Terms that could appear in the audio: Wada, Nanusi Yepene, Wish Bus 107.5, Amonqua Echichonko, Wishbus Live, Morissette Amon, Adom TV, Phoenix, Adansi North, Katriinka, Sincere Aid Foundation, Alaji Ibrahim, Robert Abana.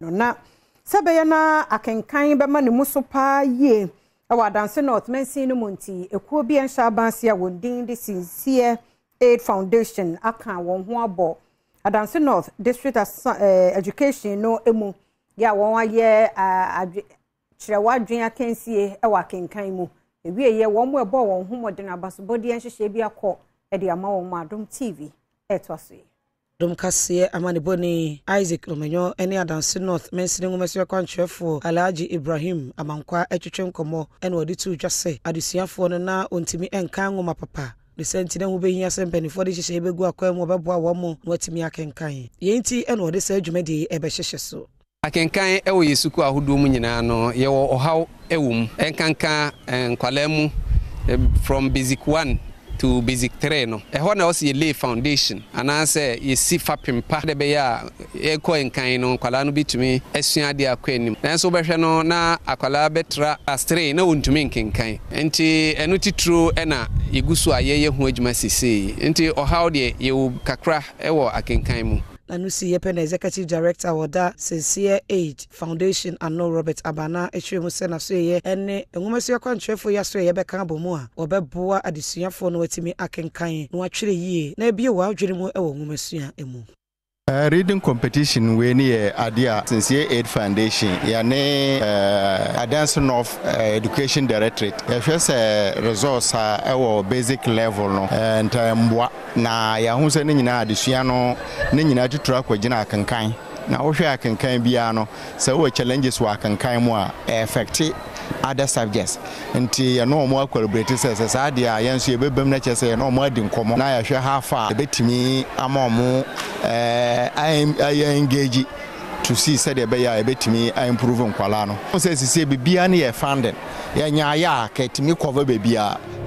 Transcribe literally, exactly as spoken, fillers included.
no na sebe na akenkan be ma ne muso pa ye awa Adansi North mensin no munti ekuo bi en shabanse a wondin de Sincere Aid Foundation aka won ho abo Adansi North district education no emu ya won aye chirewadwen akansie ewa kenkan mu ewiye won mo ebo won ho modena basobodi en hye bi akọ e de ama won Adom T V etwasoe Dom Kasiye Amani Boni Isaac Romenyo Eni Adansi North Mensini ngumeswe kwa nchwefu Alaji Ibrahim Amonqua Echichonko mo Eni waditu ujase Adisiyafu na untimi enkangu mapapa Disenti na ngube hinya sempe nifodi shishe hebe guwa kwe mwababwa wamu nwetimi ya kenkanyi Yeinti eni wadisa ejumedi ebe sheshesu Akenkanyi ewe yesuku ahudumu njina ano Yewo ohau ewum Enkanka enkwalemu From basic one to basic terreno. E hona osi ye foundation. Anase ye si fapimpa. Debe ya eko enkaino kwa lanu bitumi esunyadi ya kweni. Nenso beshano na akwala betra astre na untumi nkenkai. Enti enuti true ena igusu ayeye huwejuma sisi. Enti ohawde ye ukakra ewo akenkaimu. Nanusi Yepene, Executive Director Wada, Sincere Aid Foundation, and no Robert Abana, Echimu Senasue, and Umesio Contrefo Yasue Bekamboa, or Beboa Addition for no Timmy Akenkai, no actually ye, Nebia Wow Jurimu, or Mumesia Emu. Uh, reading competition we near Adia Sincere Aid Foundation. Yane uh, Adansi North uh, Education Directorate. If yes, uh, resource uh, our basic level no. And mwa um, na yahunse ni na adisiano ni na tutra kwa jina kankan. Na osha kankan biano. So we challenges wa kankan mwa effective other subjects. Nti no more collaborators as Adia Yansu Bebem Nature no more dinkomo. Na yasha how far bet me amomu. Uh, I I engage to see said ebeya ebetimi I improve on kwala no. Say say be bia na funding. Ya nya ya ka timi cover be bia.